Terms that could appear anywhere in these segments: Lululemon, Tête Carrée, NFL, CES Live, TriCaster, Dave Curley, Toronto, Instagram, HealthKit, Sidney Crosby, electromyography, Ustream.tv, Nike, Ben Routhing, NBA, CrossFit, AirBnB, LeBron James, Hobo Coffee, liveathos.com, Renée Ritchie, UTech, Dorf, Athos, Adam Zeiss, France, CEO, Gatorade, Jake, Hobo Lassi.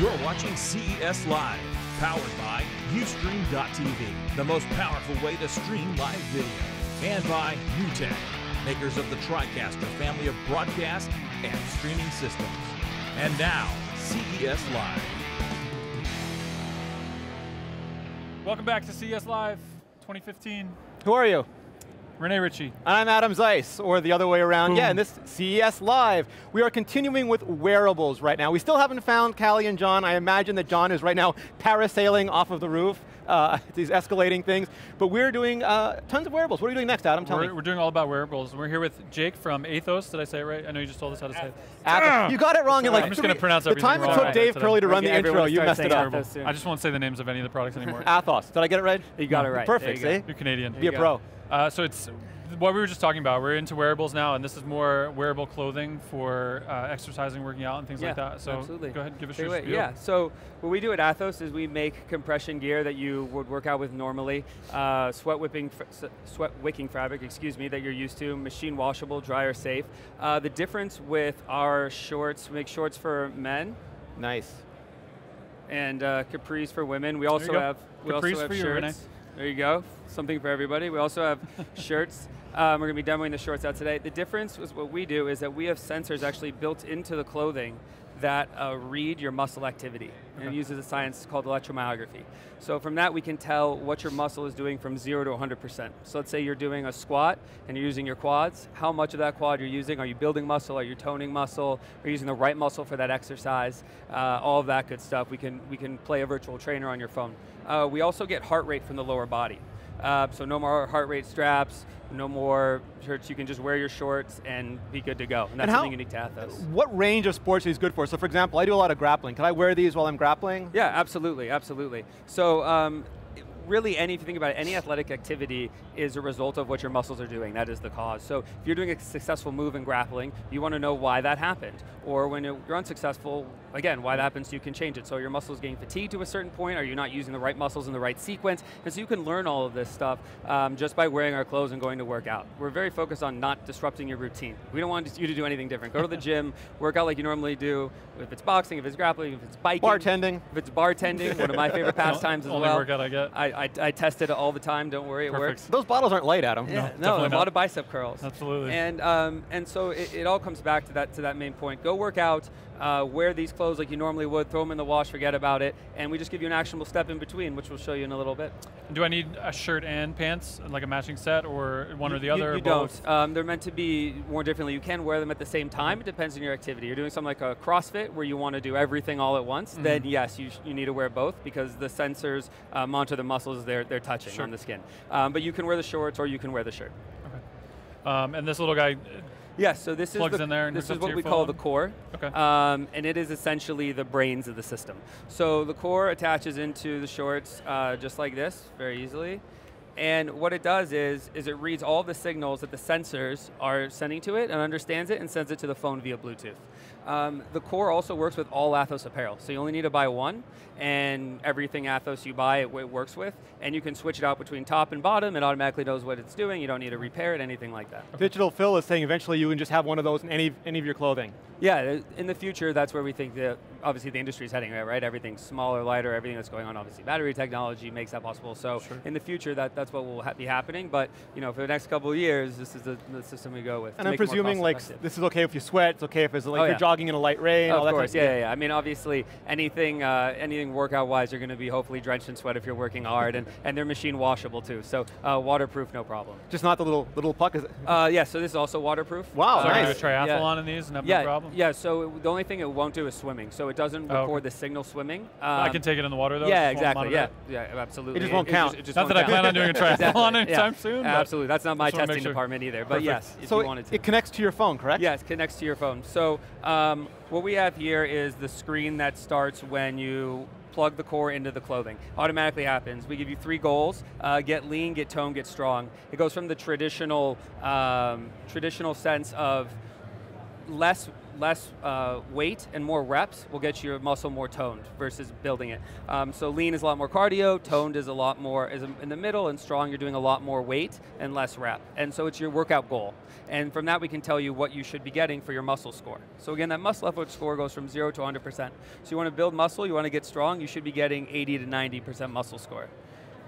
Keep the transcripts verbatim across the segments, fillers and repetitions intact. You're watching C E S Live, powered by Ustream dot T V, the most powerful way to stream live video, and by UTech, makers of the TriCaster family of broadcast and streaming systems. And now, C E S Live. Welcome back to C E S Live twenty fifteen. Who are you? Renée Ritchie. I'm Adam Zeiss, or the other way around. Boom. Yeah, and this C E S Live. We are continuing with wearables right now. We still haven't found Callie and John. I imagine that John is right now parasailing off of the roof, uh, these escalating things. But we're doing uh, tons of wearables. What are we doing next, Adam? Tell we're, me. We're doing all about wearables. We're here with Jake from Athos. Did I say it right? I know you just told us how to say it. Athos. You got it wrong. In like I'm just going to pronounce everything wrong. The time it took Dave Curley to run the intro, you messed it up. I just won't say the names of any of the products anymore. Athos. Did I get it right? You got it right. Perfect, see? You're Canadian. Be a pro. Uh, so it's what we were just talking about. We're into wearables now, and this is more wearable clothing for uh, exercising, working out, and things yeah, like that. So absolutely. Go ahead and give us your spiel. Yeah, so what we do at Athos is we make compression gear that you would work out with normally, uh, sweat, whipping, sweat wicking fabric, excuse me, that you're used to, machine washable, dryer safe. Uh, the difference with our shorts, we make shorts for men. Nice. And uh, capris for women. We also have, we also have shirts. There you go, something for everybody. We also have shirts. Um, we're going to be demoing the shorts out today. The difference with what we do is that we have sensors actually built into the clothing that uh, read your muscle activity. Okay. And it uses a science called electromyography. So from that we can tell what your muscle is doing from zero to one hundred percent. So let's say you're doing a squat and you're using your quads. How much of that quad you're using? Are you building muscle? Are you toning muscle? Are you using the right muscle for that exercise? Uh, all of that good stuff. We can, we can play a virtual trainer on your phone. Uh, we also get heart rate from the lower body. Uh, so no more heart rate straps, no more shirts. You can just wear your shorts and be good to go. And that's and how, something unique to Athos. What range of sports are these good for? So for example, I do a lot of grappling. Can I wear these while I'm grappling? Yeah, absolutely, absolutely. So um, really any, if you think about it, any athletic activity is a result of what your muscles are doing. That is the cause. So if you're doing a successful move in grappling, you want to know why that happened. Or when you're unsuccessful, again, why that happens, so you can change it. So your muscles getting fatigued to a certain point, are you not using the right muscles in the right sequence? And so you can learn all of this stuff um, just by wearing our clothes and going to work out. We're very focused on not disrupting your routine. We don't want you to do anything different. Go to the gym, work out like you normally do, if it's boxing, if it's grappling, if it's biking. Bartending. If it's bartending, one of my favorite pastimes as well. Only workout I get. I, I, I test it all the time, don't worry, it Perfect. Works. Those bottles aren't light, Adam. Yeah, no, no a not. lot of bicep curls. Absolutely. And, um, and so it, it all comes back to that, to that main point. Go work out, uh, wear these clothes like you normally would, throw them in the wash, forget about it, and we just give you an actionable step in between, which we'll show you in a little bit. Do I need a shirt and pants, like a matching set, or one you, or the other? You, you don't. Um, they're meant to be worn differently. You can wear them at the same time, it depends on your activity. You're doing something like a CrossFit, where you want to do everything all at once, mm-hmm. then yes, you, you need to wear both, because the sensors uh, monitor the muscles they're, they're touching sure. on the skin. Um, but you can wear the shorts, or you can wear the shirt. Okay. Um, and this little guy, Yes, yeah, so this is, the, in there and this is what we phone. call the core, okay. um, and it is essentially the brains of the system. So the core attaches into the shorts uh, just like this, very easily, and what it does is, is it reads all the signals that the sensors are sending to it and understands it and sends it to the phone via Bluetooth. Um, the core also works with all Athos apparel, so you only need to buy one, and everything Athos you buy, it, it works with, and you can switch it out between top and bottom, it automatically knows what it's doing, you don't need to repair it, anything like that. Okay. Digital Phil is saying eventually you can just have one of those in any, any of your clothing. Yeah, in the future, that's where we think that, obviously the industry is heading, right? Everything's smaller, lighter, everything that's going on, obviously battery technology makes that possible, so sure. in the future, that, that's what will ha be happening, but you know, for the next couple of years, this is the, the system we go with. And I'm presuming like this is okay if you sweat, it's okay if it's like oh, yeah. you're jogging in a light rain, all that kind of stuff. Of course, yeah, yeah, yeah. I mean, obviously, anything, uh, anything workout-wise, you're going to be hopefully drenched in sweat if you're working hard, and, and they're machine washable too, so uh, waterproof, no problem. Just not the little little puck, is it? Uh, yeah, so this is also waterproof. Wow, so nice. So I can do a triathlon yeah. in these and have yeah, no problem? Yeah, so it, the only thing it won't do is swimming, so it doesn't record oh, okay. the signal swimming. Um, I can take it in the water, though? Yeah, exactly, yeah, yeah, absolutely. It just won't it, count. It just, it just not won't that count. I plan on doing a triathlon exactly. anytime yeah. soon. Absolutely, that's not my testing sure. department either, but yes, if you wanted to. So it connects to your phone, correct? Yes, it connects to your phone. So. Um, what we have here is the screen that starts when you plug the core into the clothing. Automatically happens. We give you three goals, uh, get lean, get toned, get strong. It goes from the traditional, um, traditional sense of less less uh, weight and more reps will get your muscle more toned versus building it. Um, so lean is a lot more cardio, toned is a lot more is in the middle, and strong you're doing a lot more weight and less rep. And so it's your workout goal. And from that we can tell you what you should be getting for your muscle score. So again, that muscle effort score goes from zero to one hundred percent. So you want to build muscle, you want to get strong, you should be getting eighty to ninety percent muscle score.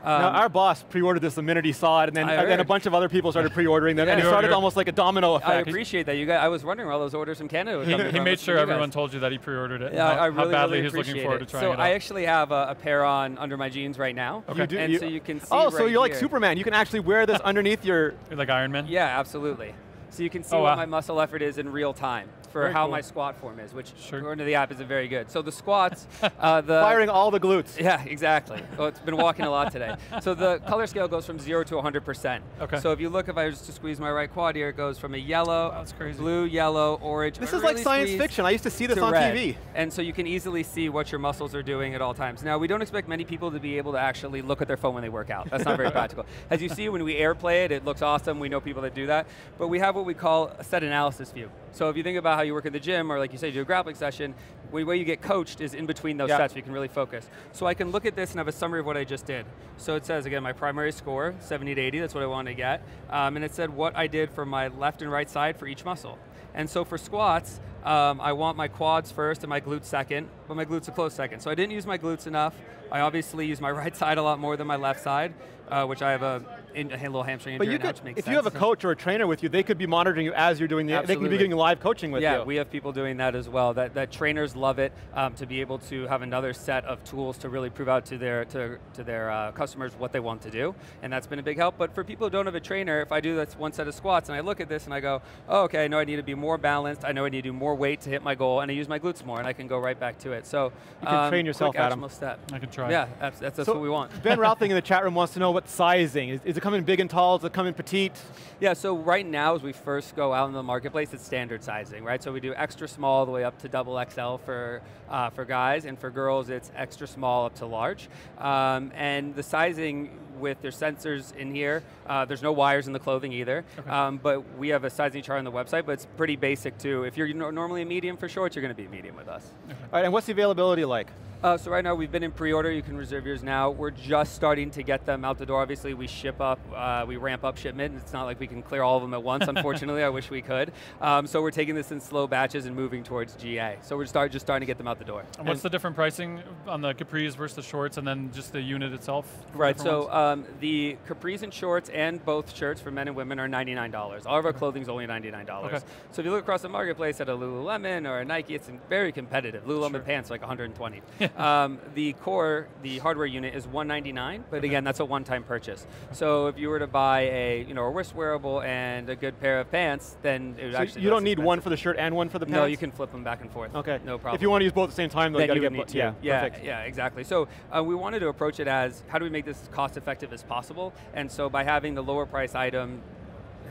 Um, now, our boss pre-ordered this the minute he saw it, and then, and then a bunch of other people started pre-ordering them, yeah, and it started almost like a domino effect. I appreciate that. You guys, I was wondering where all those orders from Canada were coming He, he made sure everyone told you that he pre-ordered it, yeah, and how, I really, how badly really he's looking it. forward to trying so it out. So I actually have a, a pair on under my jeans right now, okay. you do, and you, so you can see Oh, right so you're here. like Superman. You can actually wear this underneath your... You're like Iron Man? Yeah, absolutely. So you can see oh, wow. what my muscle effort is in real time. for very how cool. my squat form is, which sure. according to the app isn't very good. So the squats, uh, the- Firing all the glutes. Yeah, exactly. Well, it's been walking a lot today. So the color scale goes from zero to one hundred percent. Okay. So if you look, if I was to squeeze my right quad here, it goes from a yellow, wow, that's crazy. blue, yellow, orange. This is really like science fiction. I used to see this to on red. T V. And so you can easily see what your muscles are doing at all times. Now, we don't expect many people to be able to actually look at their phone when they work out. That's not very practical. As you see, when we airplay it, it looks awesome. We know people that do that. But we have what we call a set analysis view. So if you think about how you work at the gym, or like you say, you do a grappling session, the way you get coached is in between those yeah. sets, where you can really focus. So I can look at this and have a summary of what I just did. So it says, again, my primary score, seventy to eighty, that's what I wanted to get. Um, and it said what I did for my left and right side for each muscle. And so for squats, um, I want my quads first and my glutes second, but my glutes are close second. So I didn't use my glutes enough. I obviously use my right side a lot more than my left side, uh, which I have a, in, a little hamstring injury. But you could, which makes if sense. you have a coach or a trainer with you, they could be monitoring you as you're doing the, Absolutely. they can be getting live coaching with yeah, you. Yeah, we have people doing that as well. That, that trainers love it um, to be able to have another set of tools to really prove out to their, to, to their uh, customers what they want to do, and that's been a big help. But for people who don't have a trainer, if I do this one set of squats and I look at this and I go, oh, okay, I know I need to be more balanced, I know I need to do more weight to hit my goal, and I use my glutes more, and I can go right back to it. So you can um, train yourself, Adam. Step. I can try. Yeah, that's, that's, that's so what we want. Ben Routhing in the chat room wants to know what sizing. Is, is it coming big and tall? Is it coming petite? Yeah, so right now as we first go out in the marketplace, it's standard sizing, right? So we do extra small all the way up to double X L for, uh, for guys, and for girls it's extra small up to large. Um, and the sizing with their sensors in here. Uh, there's no wires in the clothing either, okay. um, but we have a sizing chart on the website, but it's pretty basic too. If you're normally a medium for shorts, you're going to be a medium with us. Okay. All right, and what's the availability like? Uh, so right now we've been in pre-order, you can reserve yours now. We're just starting to get them out the door. Obviously we ship up, uh, we ramp up shipment. It's not like we can clear all of them at once, unfortunately, I wish we could. Um, so we're taking this in slow batches and moving towards G A. So we're start, just starting to get them out the door. And, and what's the different pricing on the capris versus the shorts and then just the unit itself? Right, so um, the capris and shorts and both shirts for men and women are ninety-nine dollars. All of our clothing is only ninety-nine dollars. Okay. So if you look across the marketplace at a Lululemon or a Nike, it's very competitive. Lululemon sure. pants are like one hundred twenty dollars. um, the core, the hardware unit is one ninety-nine, but okay. again, that's a one-time purchase. So if you were to buy a, you know, a wrist wearable and a good pair of pants, then it would so actually. You don't need expensive. one for the shirt and one for the pants. No, you can flip them back and forth. Okay, no problem. If you want to use both at the same time, though, then you, you got to get both. Yeah, yeah, yeah, exactly. So uh, we wanted to approach it as how do we make this as cost-effective as possible, and so by having the lower-price item.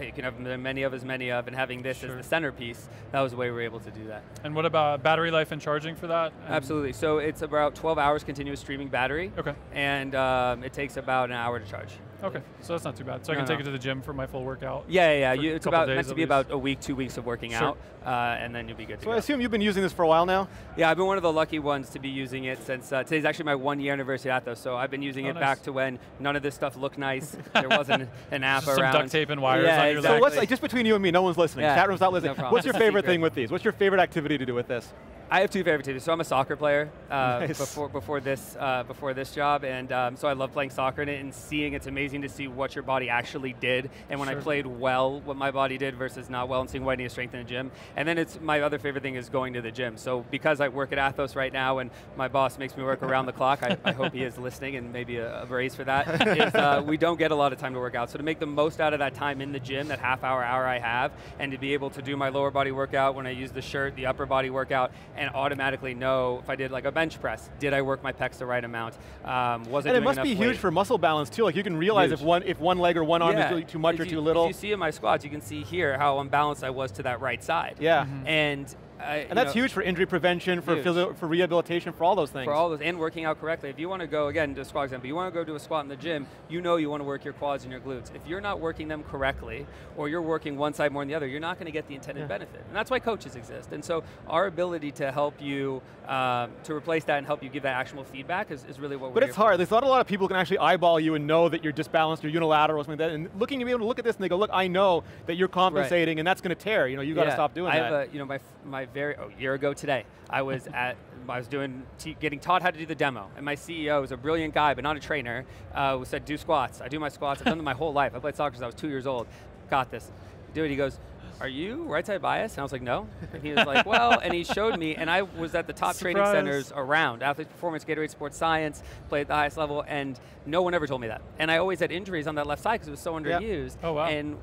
You can have many of as many of, and having this sure. as the centerpiece, that was the way we were able to do that. And what about battery life and charging for that? And Absolutely, so it's about twelve hours continuous streaming battery, okay. and um, it takes about an hour to charge. Okay, so that's not too bad. So no, I can no. take it to the gym for my full workout? Yeah, yeah, yeah. You, it's about, meant to be about a week, two weeks of working sure. out, uh, and then you'll be good to so go. So I assume you've been using this for a while now? Yeah, I've been one of the lucky ones to be using it since, uh, today's actually my one year anniversary at Athos, so I've been using oh, it nice. back to when none of this stuff looked nice. There wasn't an app just around. Some duct tape and wires yeah, on your exactly. So what's, like, just between you and me, no one's listening. Yeah. Chat room's not listening. No what's your favorite thing with these? What's your favorite activity to do with this? I have two favorite teams. So I'm a soccer player uh, nice. before before this uh, before this job, and um, so I love playing soccer in it and seeing. It's amazing to see what your body actually did, and when sure. I played well, what my body did versus not well, and seeing why I need to strengthen the gym. And then it's my other favorite thing is going to the gym. So because I work at Athos right now, and my boss makes me work around the clock, I, I hope he is listening, and maybe a, a raise for that. is, uh, we don't get a lot of time to work out, so to make the most out of that time in the gym, that half hour hour I have, and to be able to do my lower body workout when I use the shirt, the upper body workout. And automatically know if I did like a bench press, did I work my pecs the right amount? Um, was I doing enough weight? And it must be huge for muscle balance too. Like you can realize huge. if one if one leg or one arm yeah. is really too much if or you, too little. If you see in my squats, you can see here how unbalanced I was to that right side. Yeah. Mm-hmm. And I, and that's know, huge for injury prevention, for physio, for rehabilitation, for all those things. For all those, and working out correctly. If you want to go, again, to a squat example, you want to go do a squat in the gym, you know you want to work your quads and your glutes. If you're not working them correctly, or you're working one side more than the other, you're not going to get the intended yeah. benefit. And that's why coaches exist. And so our ability to help you, um, to replace that and help you give that actual feedback is, is really what we're But it's hard. For. There's not a lot of people who can actually eyeball you and know that you're disbalanced or unilateral or something like that. And looking to be able to look at this and they go, look, I know that you're compensating right. and that's going to tear. You know, you've yeah. got to stop doing I that. I have a, you know, my, my very, oh, year ago today, I was at, I was doing, t getting taught how to do the demo, and my C E O is a brilliant guy, but not a trainer, uh, who said, do squats. I do my squats, I've done them my whole life. I played soccer since I was two years old. Got this. Do it, he goes, are you right side biased? And I was like, no. And he was like, well, and he showed me, and I was at the top Surprise. training centers around, Athletes Performance, Gatorade Sports Science, played at the highest level, and no one ever told me that. And I always had injuries on that left side because it was so underused. Yep. Oh, wow. And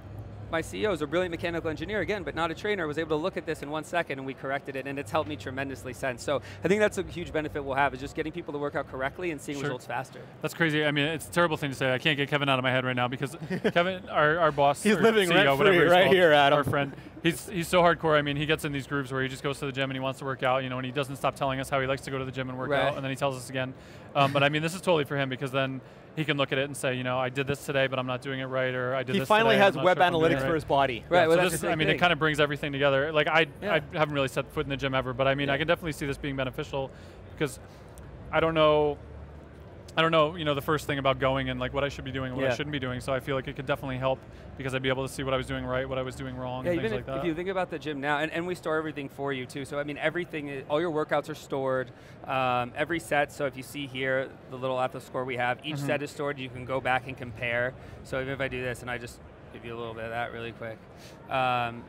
my C E O is a brilliant mechanical engineer, again, but not a trainer, was able to look at this in one second and we corrected it, and it's helped me tremendously since. So I think that's a huge benefit we'll have, is just getting people to work out correctly and seeing sure. results faster. That's crazy. I mean, it's a terrible thing to say. I can't get Kevin out of my head right now because Kevin, our, our boss, he's living C E O, whatever he's right called, here, Adam. Our friend, he's, he's so hardcore. I mean, he gets in these grooves where he just goes to the gym and he wants to work out, you know, and he doesn't stop telling us how he likes to go to the gym and work right. out, and then he tells us again. Um, but I mean, this is totally for him, because then he can look at it and say, you know, I did this today, but I'm not doing it right, or I did he this today. He finally has web sure analytics right. for his body. Right, yeah, well, so that's this, I mean, thing. It kind of brings everything together. Like, I, yeah. I haven't really set foot in the gym ever, but I mean, yeah. I can definitely see this being beneficial, because I don't know, I don't know, you know, the first thing about going and like what I should be doing and what yeah. I shouldn't be doing, so I feel like it could definitely help, because I'd be able to see what I was doing right, what I was doing wrong, yeah, and things if, like that. If you think about the gym now, and, and we store everything for you too, so I mean everything, is, all your workouts are stored, um, every set, so if you see here, the little Athos score we have, each mm-hmm. set is stored, you can go back and compare. So even if I do this, and I just give you a little bit of that really quick. Um,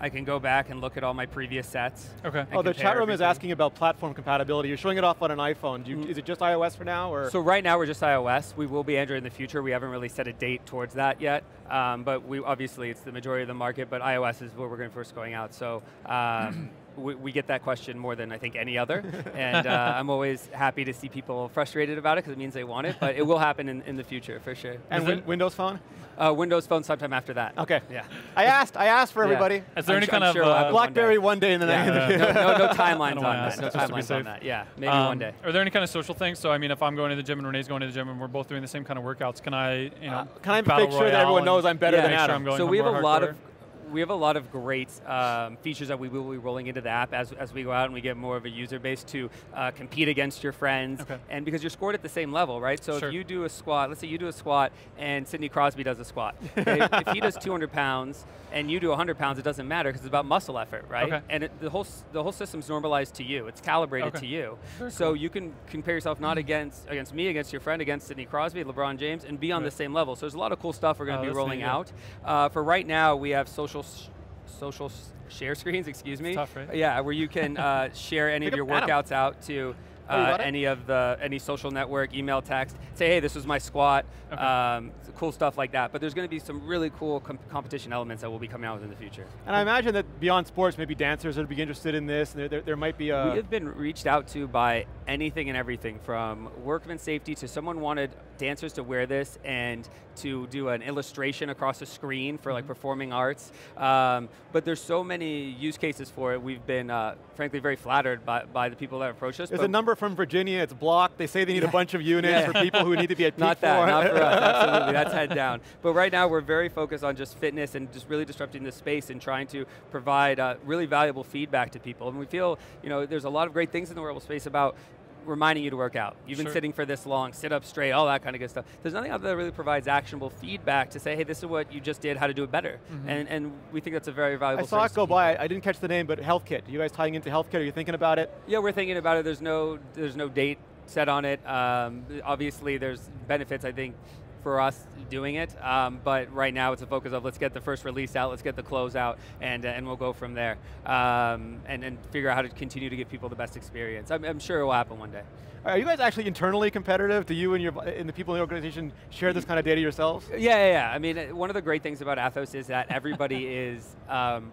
I can go back and look at all my previous sets. Okay. Oh, the chat room everything. is asking about platform compatibility. You're showing it off on an iPhone. Do you, mm. Is it just iOS for now, or? So right now we're just iOS. We will be Android in the future. We haven't really set a date towards that yet. Um, but we obviously it's the majority of the market. But iOS is where we're going to first going out. So. Um, We, we get that question more than I think any other, and uh, I'm always happy to see people frustrated about it because it means they want it, but it will happen in, in the future, for sure. And win Windows Phone? Uh, Windows Phone sometime after that. Okay. Yeah. I asked, I asked for yeah. everybody. Is there I'm any kind I'm of sure uh, BlackBerry one day, one day and then yeah. no, no, no timelines on ask. that, no timelines on that, yeah, maybe um, one day. Are there any kind of social things? So I mean, if I'm going to the gym and Renee's going to the gym and we're both doing the same kind of workouts, can I, you know, uh, can I make sure that everyone knows I'm better yeah, than Adam? Sure so we have a lot hardcore. of, We have a lot of great um, features that we will be rolling into the app as, as we go out and we get more of a user base to uh, compete against your friends. Okay. And because you're scored at the same level, right? So sure. if you do a squat, let's say you do a squat and Sidney Crosby does a squat. if, if he does two hundred pounds and you do one hundred pounds, it doesn't matter because it's about muscle effort, right? Okay. And it, the whole the whole system's normalized to you. It's calibrated okay. to you. Very so cool. you can compare yourself not against against me, against your friend, against Sidney Crosby, LeBron James, and be on right. the same level. So there's a lot of cool stuff we're going to oh, be rolling neat, yeah. out. Uh, for right now, we have social social share screens, excuse me. It's tough, right? Yeah, where you can uh, share any of your workouts out to uh, oh, any of the any social network, email, text. Say, hey, this was my squat. Okay. Um, cool stuff like that. But there's going to be some really cool com competition elements that will be coming out in the future. And I imagine that beyond sports, maybe dancers would be interested in this. And there, there, there might be a. We have been reached out to by anything and everything, from workman safety to someone wanted dancers to wear this and to do an illustration across a screen for like performing arts. Um, but there's so many use cases for it. We've been, uh, frankly, very flattered by, by the people that approach us. There's a number from Virginia, it's blocked. They say they need yeah. a bunch of units yeah. for people who need to be at peak Not that, form. Not for us, absolutely. That's head down. But right now we're very focused on just fitness and just really disrupting this space and trying to provide uh, really valuable feedback to people. And we feel, you know, there's a lot of great things in the wearable space about reminding you to work out. You've been sure. sitting for this long, sit up straight, all that kind of good stuff. There's nothing out there that really provides actionable feedback to say, hey, this is what you just did, how to do it better. Mm-hmm. and, and we think that's a very valuable I saw it go by, I didn't catch the name, but HealthKit. Are you guys tying into HealthKit? Are you thinking about it? Yeah, we're thinking about it. There's no, there's no date set on it. Um, obviously, there's benefits, I think, for us doing it, um, but right now it's a focus of let's get the first release out, let's get the close out, and uh, and we'll go from there, um, and and figure out how to continue to give people the best experience. I'm, I'm sure it will happen one day. Are you guys actually internally competitive? Do you and your and the people in the organization share this kind of data yourselves? Yeah, yeah, yeah. I mean, one of the great things about Athos is that everybody is. Um,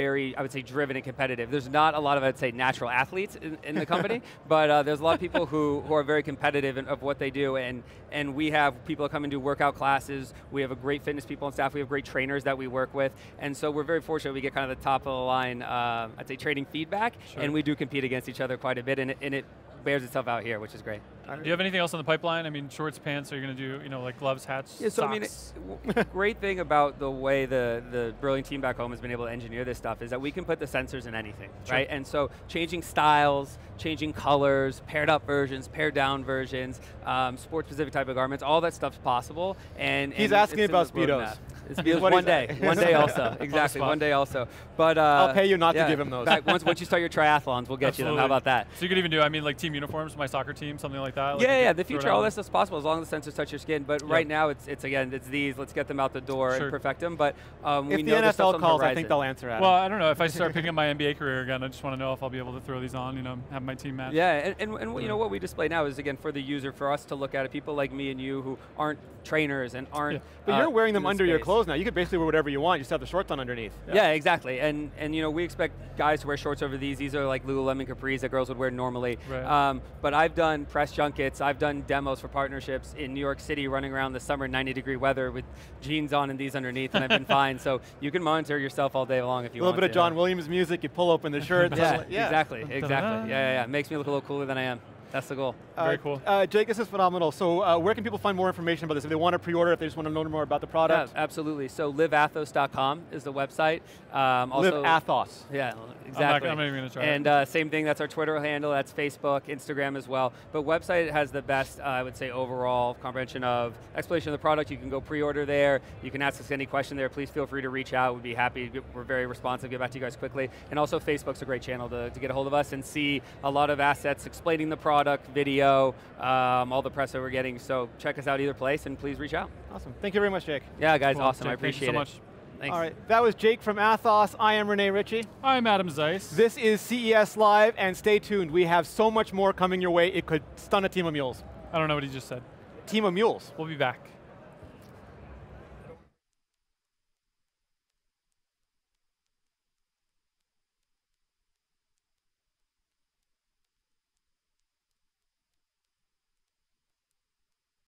very, I would say, driven and competitive. There's not a lot of, I'd say, natural athletes in, in the company, but uh, there's a lot of people who, who are very competitive in, of what they do, and, and we have people that come and do workout classes, we have a great fitness people and staff, we have great trainers that we work with, and so we're very fortunate we get kind of the top of the line, uh, I'd say, training feedback, sure. and we do compete against each other quite a bit, and it, and it bears itself out here, which is great. Do you have anything else in the pipeline? I mean, shorts, pants, are you going to do, you know, like gloves, hats, yeah, so socks? I mean, great thing about the way the, the brilliant team back home has been able to engineer this stuff is that we can put the sensors in anything, sure. right? And so changing styles, changing colors, paired up versions, paired down versions, um, sports specific type of garments, all that stuff's possible. And He's and asking about Speedos. Speedos one day, one day also, exactly, one day also. But uh, I'll pay you not yeah, to give him those. Fact, once, once you start your triathlons, we'll get Absolutely. you them, how about that? So you could even do, I mean, like team uniforms, my soccer team, something like that. That, like yeah, yeah, the future, all that stuff's possible as long as the sensors touch your skin. But yeah. right now, it's, it's again, it's these, let's get them out the door sure. and perfect them. But um, we know If the N F L calls, I think they'll answer at Well, I don't know. If I start picking up my N B A career again, I just want to know if I'll be able to throw these on, you know, have my team match. Yeah, and, and, and yeah. you know, what we display now is, again, for the user, for us to look at it, people like me and you who aren't trainers and aren't yeah. But uh, you're wearing them under space. your clothes now. You could basically wear whatever you want. You just have the shorts on underneath. Yeah, yeah exactly. And, and you know, we expect guys to wear shorts over these. These are like Lululemon capris that girls would wear normally. Right. Um, but I've done press junk Kits. I've done demos for partnerships in New York City running around the summer ninety degree weather with jeans on and these underneath and I've been fine. So you can monitor yourself all day long if you want to. A little bit of John Williams music, you pull open the shirts. yeah, yeah, exactly, exactly. Yeah, yeah, yeah. It makes me look a little cooler than I am. That's the goal. Uh, Very cool. Uh, Jake, this is phenomenal. So uh, where can people find more information about this? If they want to pre-order, if they just want to know more about the product? Yeah, absolutely. So live athos dot com is the website. Um, also, Live Athos. Yeah, exactly. I'm not, I'm not even going to try and uh, same thing, that's our Twitter handle, that's Facebook, Instagram as well. But website has the best, uh, I would say, overall comprehension of explanation of the product. You can go pre-order there. You can ask us any question there. Please feel free to reach out. We'd be happy. We're very responsive. Get back to you guys quickly. And also, Facebook's a great channel to, to get a hold of us and see a lot of assets explaining the product. Product, video, um, all the press that we're getting. So check us out either place and please reach out. Awesome, thank you very much, Jake. Yeah guys, cool. awesome, Jake, I appreciate it. Thank you so much. Thanks. All right, that was Jake from Athos. I am Renée Ritchie. I'm Adam Zeiss. This is C E S Live and stay tuned. We have so much more coming your way. It could stun a team of mules. I don't know what he just said. Team of mules. We'll be back.